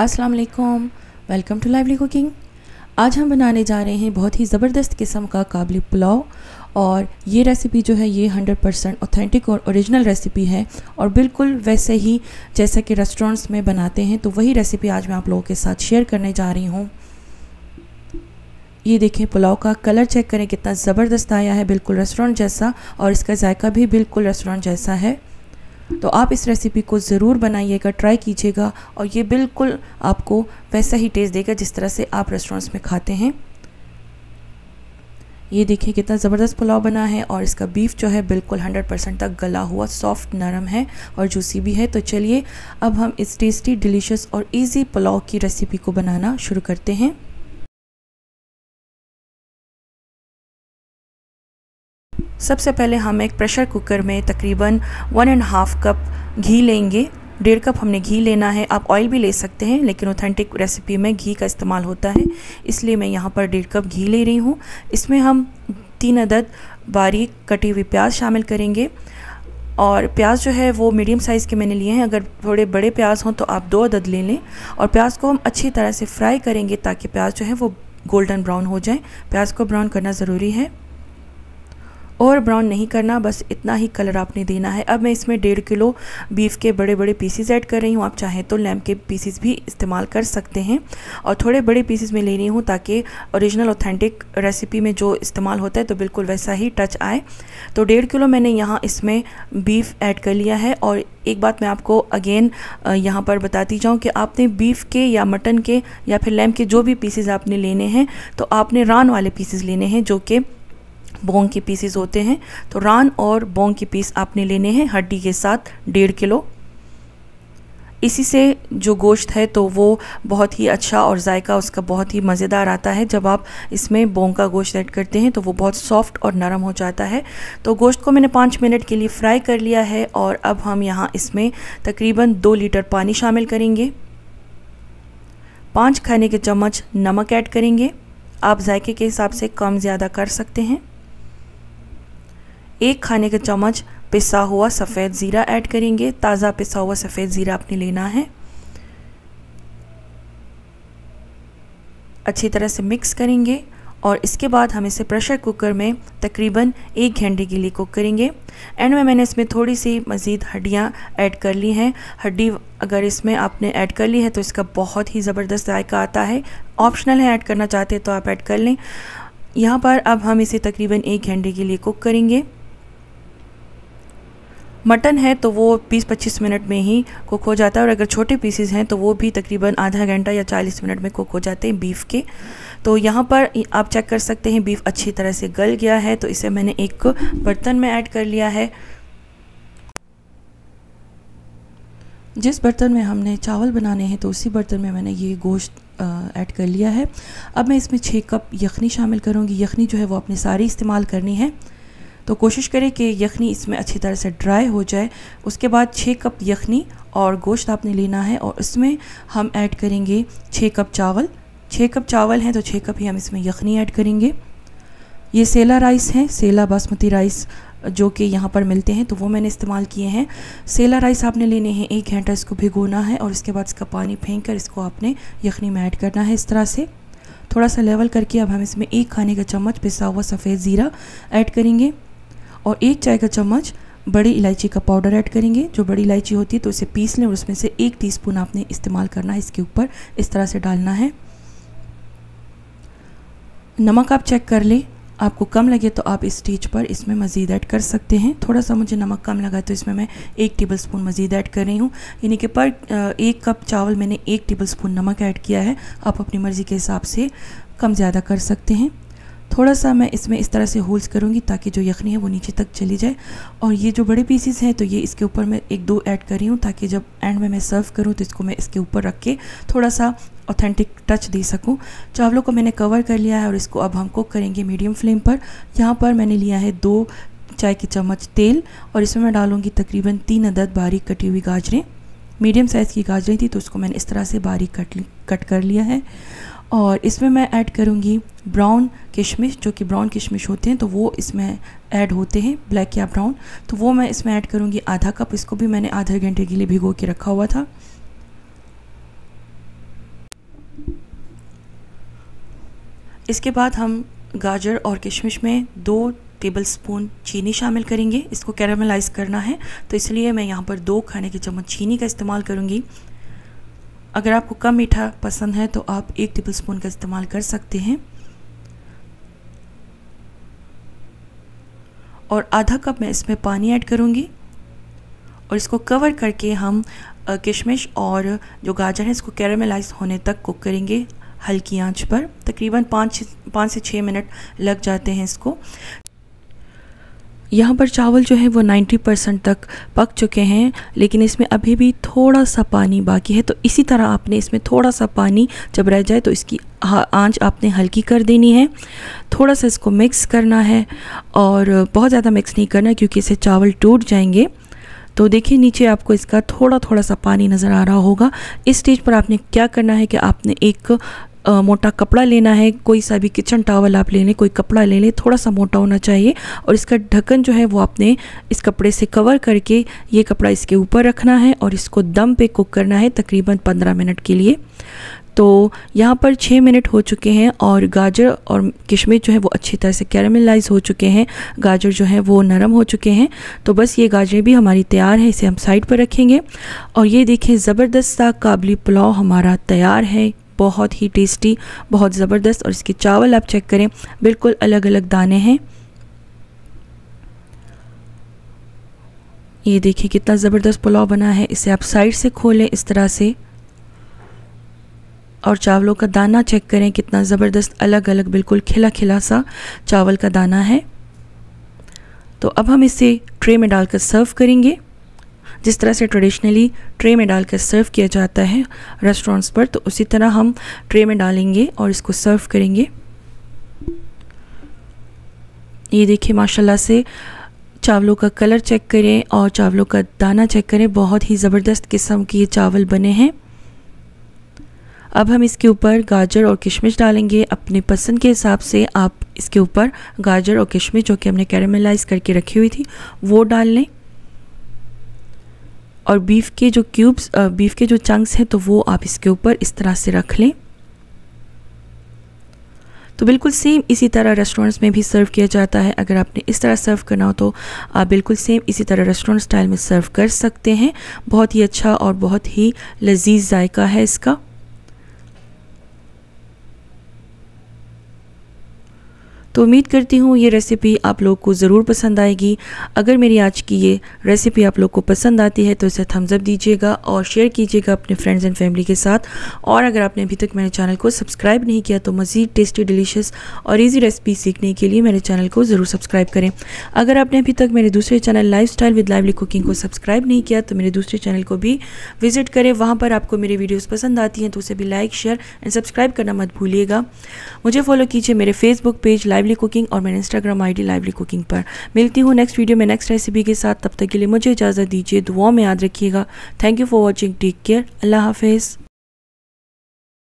अस्सलाम वालेकुम, welcome to lively cooking. आज हम बनाने जा रहे हैं बहुत ही ज़बरदस्त किस्म का काबुली पुलाव। और ये रेसिपी जो है ये 100% ऑथेंटिक और ओरिजिनल रेसिपी है और बिल्कुल वैसे ही जैसा कि रेस्टोरेंट्स में बनाते हैं, तो वही रेसिपी आज मैं आप लोगों के साथ शेयर करने जा रही हूँ। ये देखें, पुलाव का कलर चेक करें कितना ज़बरदस्त आया है, बिल्कुल रेस्टोरेंट जैसा, और इसका जायका भी बिल्कुल रेस्टोरेंट जैसा है। तो आप इस रेसिपी को ज़रूर बनाइएगा, ट्राई कीजिएगा, और ये बिल्कुल आपको वैसा ही टेस्ट देगा जिस तरह से आप रेस्टोरेंट्स में खाते हैं। ये देखिए कितना ज़बरदस्त पुलाव बना है, और इसका बीफ जो है बिल्कुल 100% तक गला हुआ, सॉफ्ट, नरम है और जूसी भी है। तो चलिए अब हम इस टेस्टी, डिलीशियस और ईजी पुलाव की रेसिपी को बनाना शुरू करते हैं। सबसे पहले हम एक प्रेशर कुकर में तकरीबन 1.5 कप घी लेंगे। 1.5 कप हमने घी लेना है। आप ऑयल भी ले सकते हैं, लेकिन ऑथेंटिक रेसिपी में घी का इस्तेमाल होता है, इसलिए मैं यहाँ पर 1.5 कप घी ले रही हूँ। इसमें हम 3 अदद बारीक कटी हुई प्याज शामिल करेंगे, और प्याज जो है वो मीडियम साइज़ के मैंने लिए हैं। अगर थोड़े बड़े प्याज हों तो आप 2 अदद ले लें, और प्याज को हम अच्छी तरह से फ्राई करेंगे ताकि प्याज जो है वो गोल्डन ब्राउन हो जाए। प्याज को ब्राउन करना ज़रूरी है, और ब्राउन नहीं करना, बस इतना ही कलर आपने देना है। अब मैं इसमें 1.5 किलो बीफ के बड़े बड़े पीसीस ऐड कर रही हूँ। आप चाहें तो लैम्ब के पीसीस भी इस्तेमाल कर सकते हैं, और थोड़े बड़े पीसीस में ले रही हूँ ताकि ओरिजिनल ऑथेंटिक रेसिपी में जो इस्तेमाल होता है तो बिल्कुल वैसा ही टच आए। तो 1.5 किलो मैंने यहाँ इसमें बीफ ऐड कर लिया है। और एक बात मैं आपको अगेन यहाँ पर बताती जाऊँ कि आपने बीफ के या मटन के या फिर लैम्ब के जो भी पीसीस आपने लेने हैं, तो आपने रान वाले पीसीस लेने हैं, जो कि बोंग के पीसेस होते हैं। तो रान और बोंग के पीस आपने लेने हैं हड्डी के साथ, 1.5 किलो। इसी से जो गोश्त है तो वो बहुत ही अच्छा और जायका उसका बहुत ही मज़ेदार आता है। जब आप इसमें बोंग का गोश्त ऐड करते हैं तो वो बहुत सॉफ्ट और नरम हो जाता है। तो गोश्त को मैंने 5 मिनट के लिए फ्राई कर लिया है, और अब हम यहाँ इसमें तकरीबन 2 लीटर पानी शामिल करेंगे। 5 खाने के चम्मच नमक ऐड करेंगे, आप जायके के हिसाब से कम ज़्यादा कर सकते हैं। 1 खाने का चम्मच पिसा हुआ सफ़ेद ज़ीरा ऐड करेंगे, ताज़ा पिसा हुआ सफ़ेद ज़ीरा आपने लेना है। अच्छी तरह से मिक्स करेंगे, और इसके बाद हम इसे प्रेशर कुकर में तकरीबन 1 घंटे के लिए कुक करेंगे। एंड में मैंने इसमें थोड़ी सी मज़ीद हड्डियाँ ऐड कर ली हैं। हड्डी अगर इसमें आपने ऐड कर ली है तो इसका बहुत ही ज़बरदस्त जायका आता है। ऑप्शनल है, ऐड करना चाहते हैं तो आप ऐड कर लें। यहाँ पर अब हम इसे तकरीबन 1 घंटे के लिए कुक करेंगे। मटन है तो वो 20-25 मिनट में ही कुक हो जाता है, और अगर छोटे पीसेस हैं तो वो भी तकरीबन आधा घंटा या 40 मिनट में कुक हो जाते हैं बीफ के। तो यहाँ पर आप चेक कर सकते हैं बीफ अच्छी तरह से गल गया है, तो इसे मैंने एक बर्तन में ऐड कर लिया है। जिस बर्तन में हमने चावल बनाने हैं तो उसी बर्तन में मैंने ये गोश्त ऐड कर लिया है। अब मैं इसमें 6 कप यखनी शामिल करूँगी। यखनी जो है वो आपने सारी इस्तेमाल करनी है, तो कोशिश करें कि यखनी इसमें अच्छी तरह से ड्राई हो जाए। उसके बाद 6 कप यखनी और गोश्त आपने लेना है, और उसमें हम ऐड करेंगे 6 कप चावल। 6 कप चावल हैं तो 6 कप ही हम इसमें यखनी ऐड करेंगे। ये सेला राइस हैं, सेला बासमती राइस जो कि यहाँ पर मिलते हैं, तो वो मैंने इस्तेमाल किए हैं। सेला राइस आपने लेने हैं, 1 घंटा इसको भिगोना है, और इसके बाद इसका पानी फेंक कर इसको आपने यखनी में ऐड करना है इस तरह से, थोड़ा सा लेवल करके। अब हम इसमें 1 खाने का चम्मच पिसा हुआ सफ़ेद ज़ीरा ऐड करेंगे, और 1 चाय का चम्मच बड़ी इलायची का पाउडर ऐड करेंगे। जो बड़ी इलायची होती है तो इसे पीस लें, और उसमें से 1 टीस्पून आपने इस्तेमाल करना है, इसके ऊपर इस तरह से डालना है। नमक आप चेक कर लें, आपको कम लगे तो आप इस स्टेज पर इसमें मज़ीद ऐड कर सकते हैं। थोड़ा सा मुझे नमक कम लगा तो इसमें मैं 1 टेबल स्पून मज़ीद ऐड कर रही हूँ, यानी कि पर 1 कप चावल मैंने 1 टेबल स्पून नमक ऐड किया है। आप अपनी मर्ज़ी के हिसाब से कम ज़्यादा कर सकते हैं। थोड़ा सा मैं इसमें इस तरह से होल्स करूँगी ताकि जो यखनी है वो नीचे तक चली जाए, और ये जो बड़े पीसीस हैं तो ये इसके ऊपर मैं 1-2 ऐड कर रही हूँ ताकि जब एंड में मैं सर्व करूँ तो इसको मैं इसके ऊपर रख के थोड़ा सा ऑथेंटिक टच दे सकूँ। चावलों को मैंने कवर कर लिया है, और इसको अब हम कुक करेंगे मीडियम फ्लेम पर। यहाँ पर मैंने लिया है 2 चाय के चम्मच तेल, और इसमें मैं डालूँगी तकरीबन 3 अदद बारीक कटी हुई गाजरें। मीडियम साइज़ की गाजरें थी तो उसको मैंने इस तरह से बारीक कट कर लिया है, और इसमें मैं ऐड करूँगी ब्राउन किशमिश। जो कि ब्राउन किशमिश होते हैं तो वो इसमें ऐड होते हैं, ब्लैक या ब्राउन, तो वो मैं इसमें ऐड करूँगी 0.5 कप। इसको भी मैंने आधे घंटे के लिए भिगो के रखा हुआ था। इसके बाद हम गाजर और किशमिश में 2 टेबलस्पून चीनी शामिल करेंगे। इसको कैरामलाइज़ करना है तो इसलिए मैं यहाँ पर 2 खाने के चम्मच चीनी का इस्तेमाल करूँगी। अगर आपको कम मीठा पसंद है तो आप 1 टेबलस्पून का इस्तेमाल कर सकते हैं। और आधा कप मैं इसमें पानी ऐड करूँगी और इसको कवर करके हम किशमिश और जो गाजर है इसको कैरामलाइज़ होने तक कुक करेंगे हल्की आंच पर। तकरीबन 5 से 6 मिनट लग जाते हैं इसको। यहाँ पर चावल जो है वो 90% तक पक चुके हैं, लेकिन इसमें अभी भी थोड़ा सा पानी बाकी है। तो इसी तरह आपने इसमें थोड़ा सा पानी जब रह जाए तो इसकी आंच आपने हल्की कर देनी है। थोड़ा सा इसको मिक्स करना है और बहुत ज़्यादा मिक्स नहीं करना क्योंकि इससे चावल टूट जाएंगे। तो देखिए नीचे आपको इसका थोड़ा सा पानी नज़र आ रहा होगा। इस स्टेज पर आपने क्या करना है कि आपने एक मोटा कपड़ा लेना है, कोई सा भी किचन टॉवल आप ले लें, कोई कपड़ा ले लें, थोड़ा सा मोटा होना चाहिए। और इसका ढक्कन जो है वो आपने इस कपड़े से कवर करके ये कपड़ा इसके ऊपर रखना है और इसको दम पे कुक करना है तकरीबन 15 मिनट के लिए। तो यहाँ पर 6 मिनट हो चुके हैं और गाजर और किशमिश जो है वो अच्छी तरह से कैरामलाइज़ हो चुके हैं, गाजर जो है वो नरम हो चुके हैं। तो बस ये गाजरें भी हमारी तैयार है, इसे हम साइड पर रखेंगे। और ये देखिए ज़बरदस्त सा काबुली पुलाव हमारा तैयार है, बहुत ही टेस्टी, बहुत ज़बरदस्त। और इसके चावल आप चेक करें, बिल्कुल अलग अलग दाने हैं। ये देखिए कितना ज़बरदस्त पुलाव बना है। इसे आप साइड से खोलें इस तरह से और चावलों का दाना चेक करें कितना ज़बरदस्त अलग अलग, बिल्कुल खिला खिला सा चावल का दाना है। तो अब हम इसे ट्रे में डालकर सर्व करेंगे, जिस तरह से ट्रेडिशनली ट्रे में डालकर सर्व किया जाता है रेस्टोरेंट्स पर, तो उसी तरह हम ट्रे में डालेंगे और इसको सर्व करेंगे। ये देखिए माशाल्लाह से चावलों का कलर चेक करें और चावलों का दाना चेक करें, बहुत ही ज़बरदस्त किस्म के ये चावल बने हैं। अब हम इसके ऊपर गाजर और किशमिश डालेंगे। अपने पसंद के हिसाब से आप इसके ऊपर गाजर और किशमिश जो कि हमने कैरामलाइज़ करके रखी हुई थी वो डाल लें। और बीफ के जो चंक्स हैं तो वो आप इसके ऊपर इस तरह से रख लें। तो बिल्कुल सेम इसी तरह रेस्टोरेंट्स में भी सर्व किया जाता है। अगर आपने इस तरह सर्व करना हो तो आप बिल्कुल सेम इसी तरह रेस्टोरेंट स्टाइल में सर्व कर सकते हैं। बहुत ही अच्छा और बहुत ही लजीज जायका है इसका। तो उम्मीद करती हूँ ये रेसिपी आप लोग को ज़रूर पसंद आएगी। अगर मेरी आज की ये रेसिपी आप लोग को पसंद आती है तो इसे थम्स अप दीजिएगा और शेयर कीजिएगा अपने फ्रेंड्स एंड फैमिली के साथ। और अगर आपने अभी तक मेरे चैनल को सब्सक्राइब नहीं किया तो मज़ीद टेस्टी, डिलीशियस और ईजी रेसिपी सीखने के लिए मेरे चैनल को ज़रूर सब्सक्राइब करें। अगर आपने अभी तक मेरे दूसरे channel lifestyle with lively cooking को सब्सक्राइब नहीं किया तो मेरे दूसरे चैनल को भी विजिट करें। वहाँ पर आपको मेरी वीडियोज़ पसंद आती हैं तो उसे भी लाइक, शेयर एंड सब्सक्राइब करना मत भूलिएगा। मुझे फॉलो कीजिए मेरे फेसबुक पेज लाइवली कुकिंग और मेरे इंस्टाग्राम आईडी लाइवली कुकिंग पर। मिलती हूँ नेक्स्ट वीडियो में नेक्स्ट रेसिपी के साथ। तब तक के लिए मुझे इजाज़त दीजिए, दुआओं में याद रखिएगा। Thank you for watching, take care, अल्लाह हाफिज़।